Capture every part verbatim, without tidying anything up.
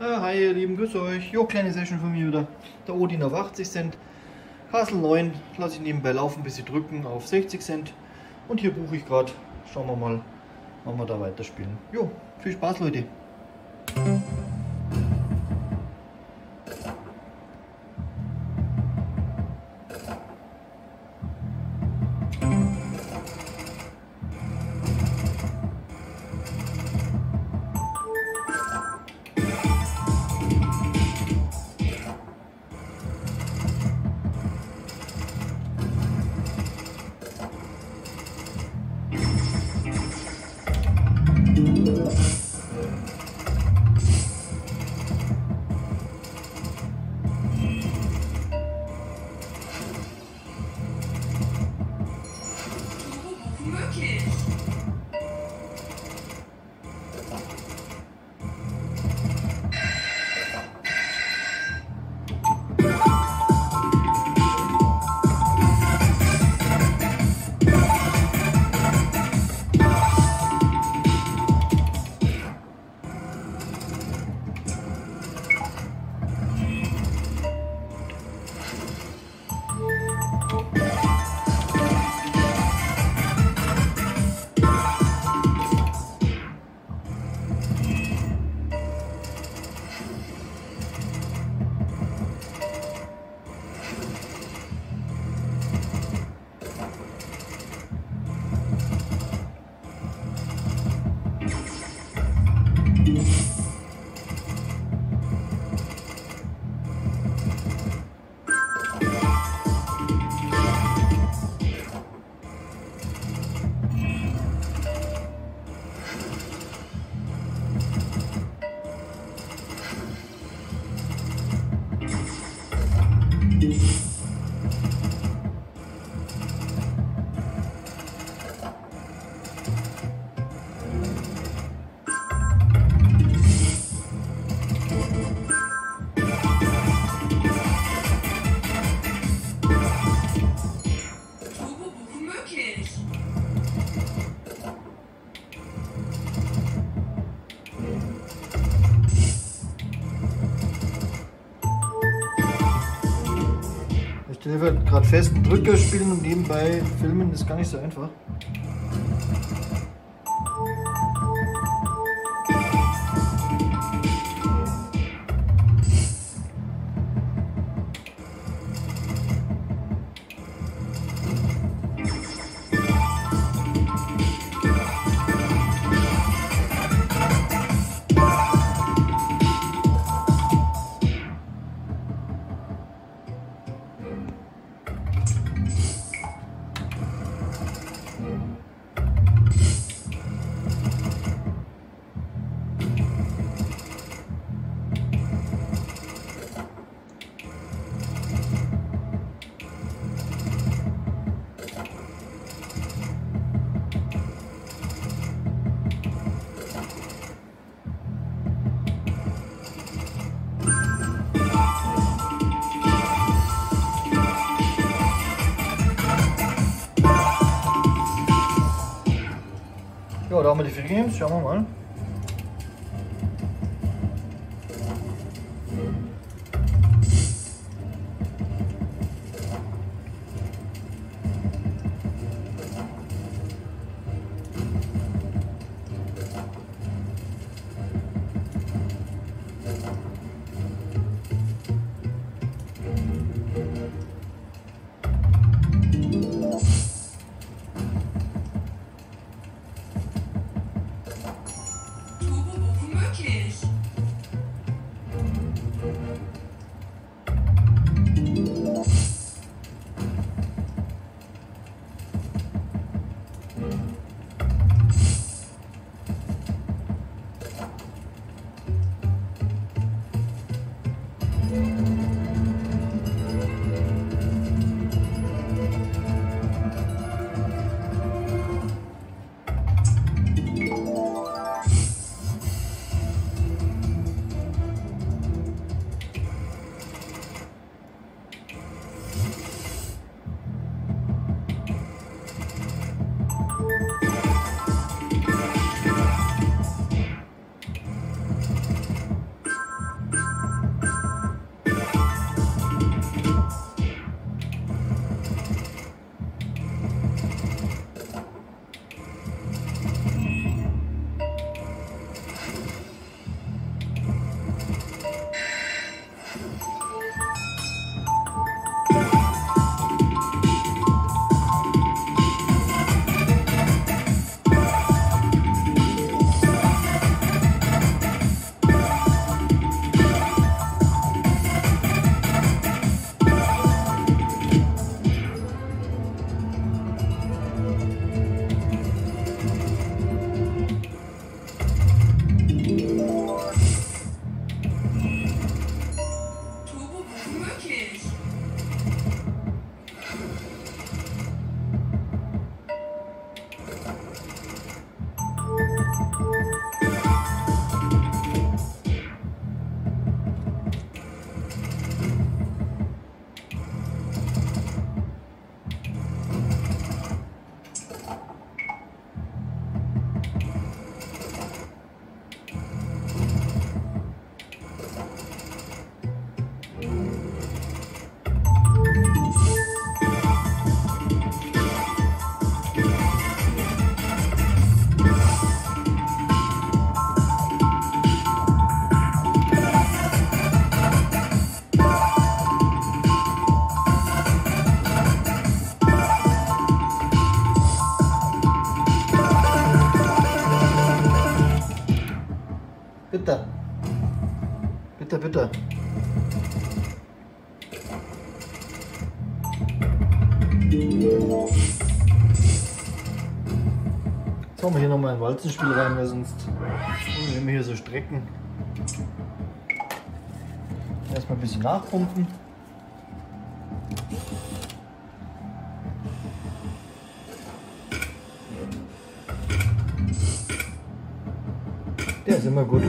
Hi ihr Lieben, grüß euch. Jo, kleine Session von mir wieder. Der Odin auf achtzig Cent. Kassel neun, lasse ich nebenbei laufen, bis sie drücken auf sechzig Cent. Und hier buche ich gerade. Schauen wir mal, wann wir da weiterspielen. Jo, viel Spaß, Leute. Ich will gerade festen Drücker spielen und nebenbei filmen, das ist gar nicht so einfach. Ja, da haben wir die vier Games, schauen wir mal. bitte. Bitte, bitte. Jetzt haben wir hier nochmal ein Walzenspiel rein, weil sonst nehmen wir hier so Strecken. Erstmal ein bisschen nachpumpen. Der ist immer gut.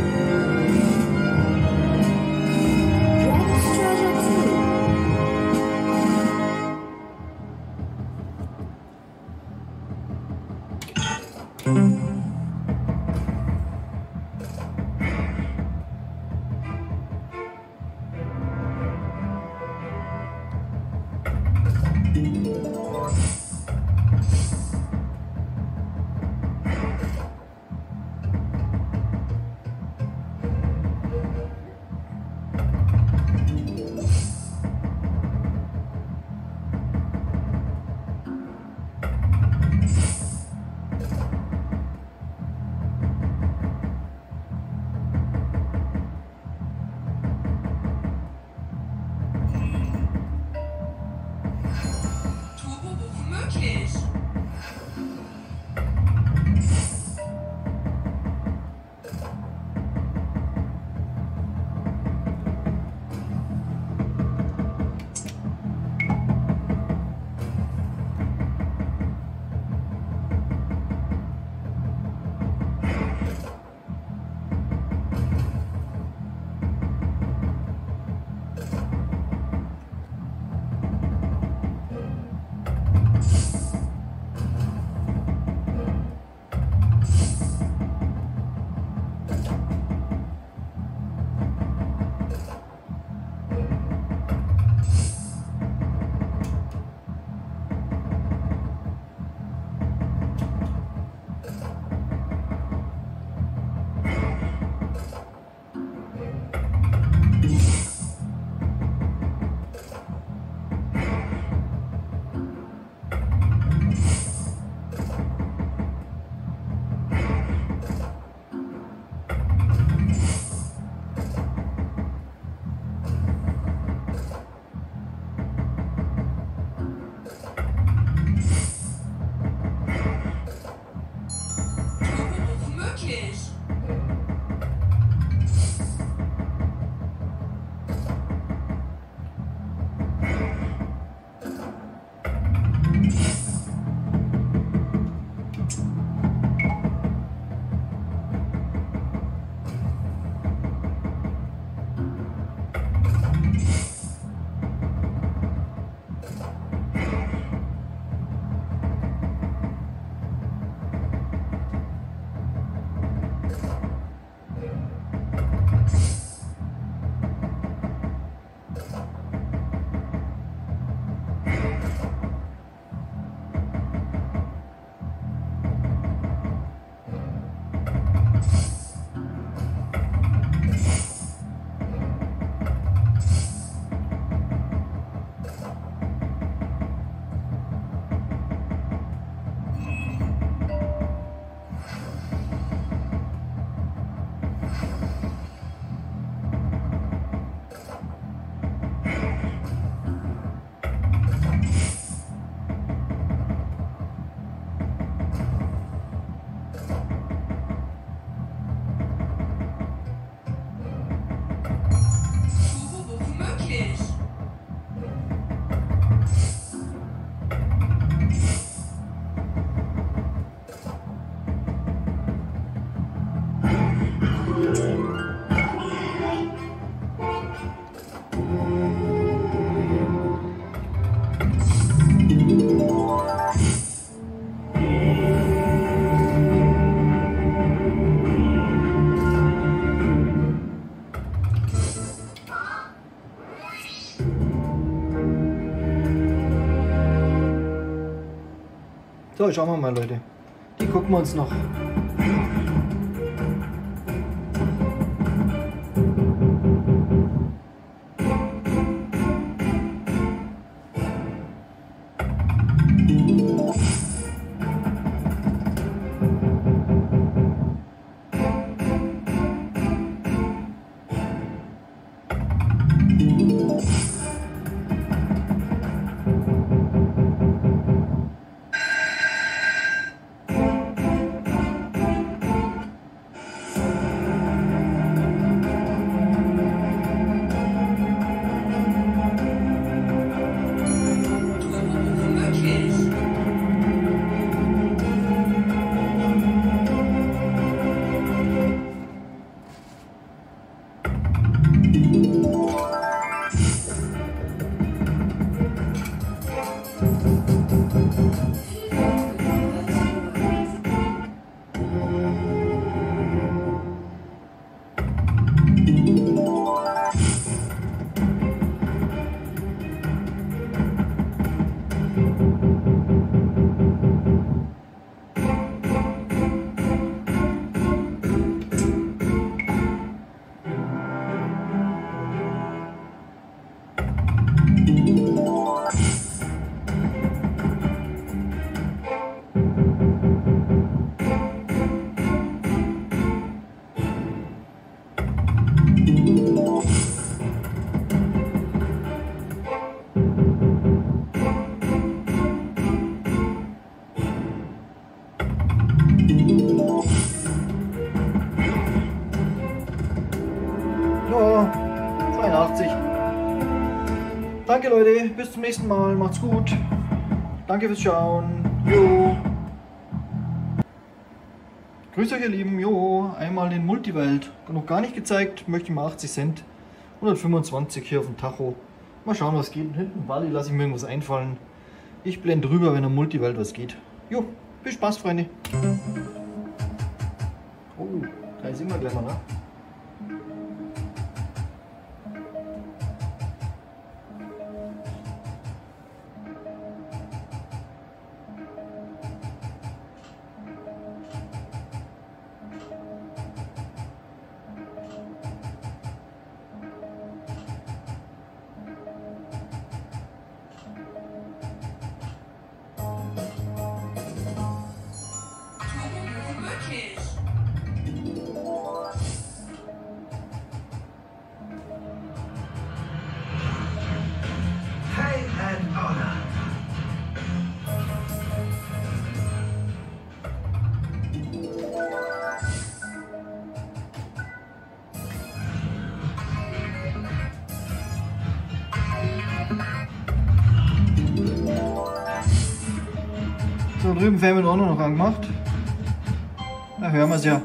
So, schauen wir mal, Leute. Die gucken wir uns noch. zweiundachtzig. Danke Leute, bis zum nächsten Mal, macht's gut. Danke fürs Schauen. Jo. Grüß euch ihr Lieben, jo, einmal in Multiwelt. Noch gar nicht gezeigt, möchte ich mal achtzig Cent. hundertfünfundzwanzig hier auf dem Tacho. Mal schauen was geht. Hinten Bally lasse ich mir irgendwas einfallen. Ich blende drüber, wenn in Multiwelt was geht. Jo, viel Spaß Freunde. Oh, da sind wir gleich mal, ne? So, drüben Fan wird auch noch angemacht. Da hören wir es ja.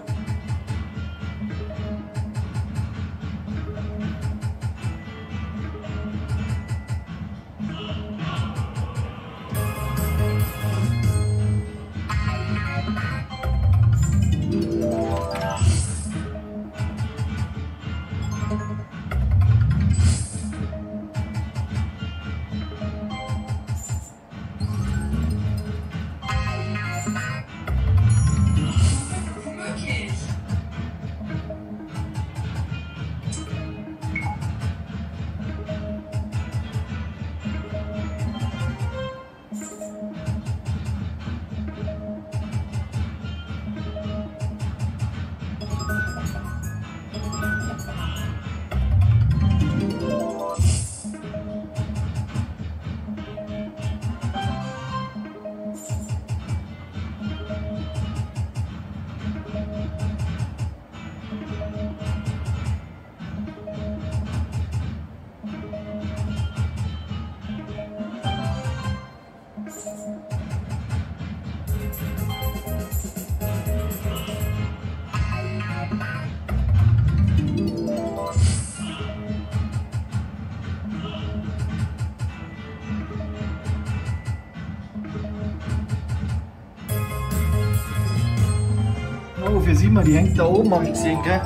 Hier sieht man, die hängt da oben, habe ich gesehen, gell?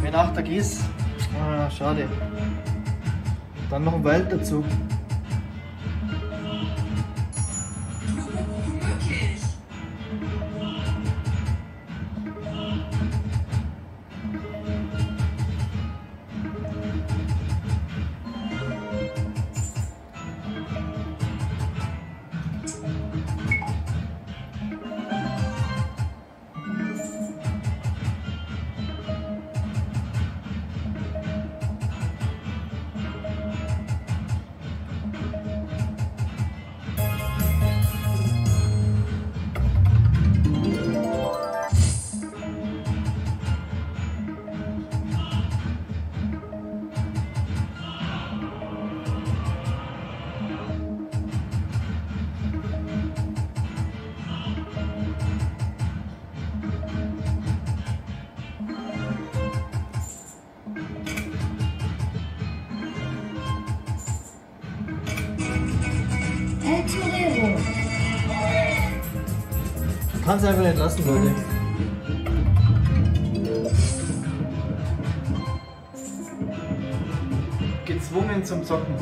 Wenn Achtag ist, ah, schade. Dann noch ein Wald dazu. Ich kann es einfach nicht lassen, Leute. Gezwungen zum Zocken.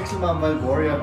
wechsel mal mal Warrior.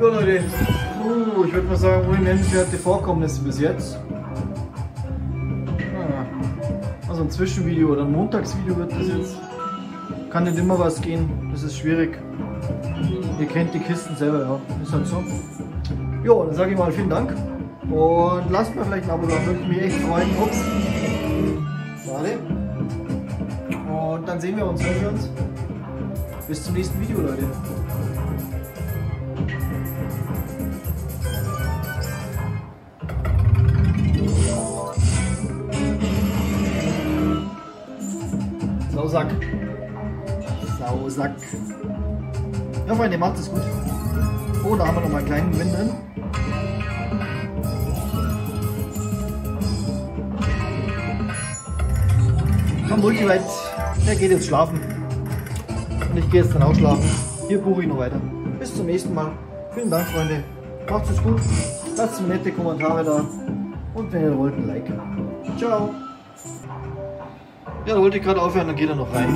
So Leute, uh, ich würde mal sagen, wohin nennenswerte Vorkommnisse bis jetzt. Naja. Also ein Zwischenvideo oder ein Montagsvideo wird das jetzt. Kann nicht immer was gehen, das ist schwierig. Ihr kennt die Kisten selber, ja, ist halt so. Jo, dann sage ich mal vielen Dank und lasst mir vielleicht ein Abo da, würde mich echt freuen. Ups. Warte. Und dann sehen wir uns, hören wir uns. Bis zum nächsten Video, Leute. Sausack. Sausack. Ja, Freunde, macht es gut. Oh, da haben wir noch mal einen kleinen Wind drin. Komm, Multiweit, der geht jetzt schlafen. Und ich gehe jetzt dann auch schlafen. Hier buche ich noch weiter. Bis zum nächsten Mal. Vielen Dank, Freunde. Macht es gut. Lasst mir nette Kommentare da. Und wenn ihr wollt, ein Like. Ciao. Ja, da wollte ich gerade aufhören, dann geht er noch rein.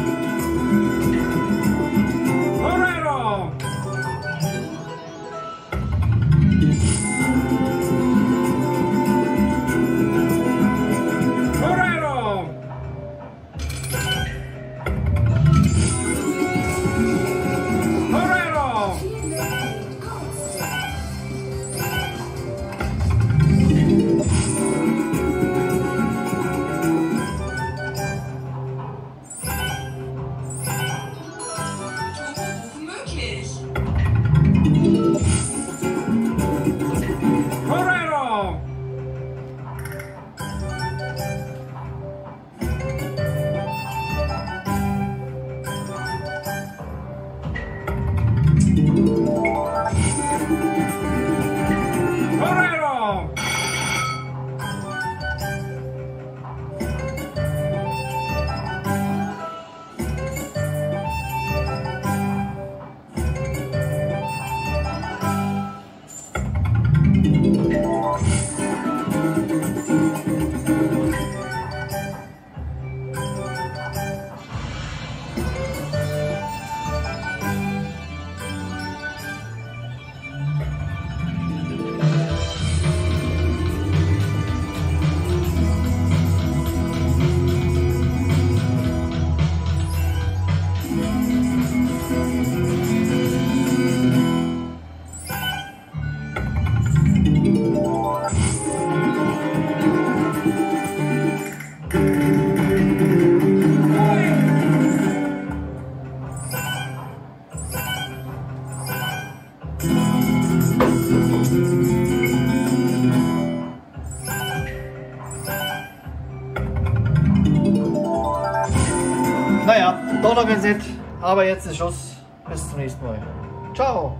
Naja, Donnergesetz, aber jetzt ist Schluss. Bis zum nächsten Mal. Ciao.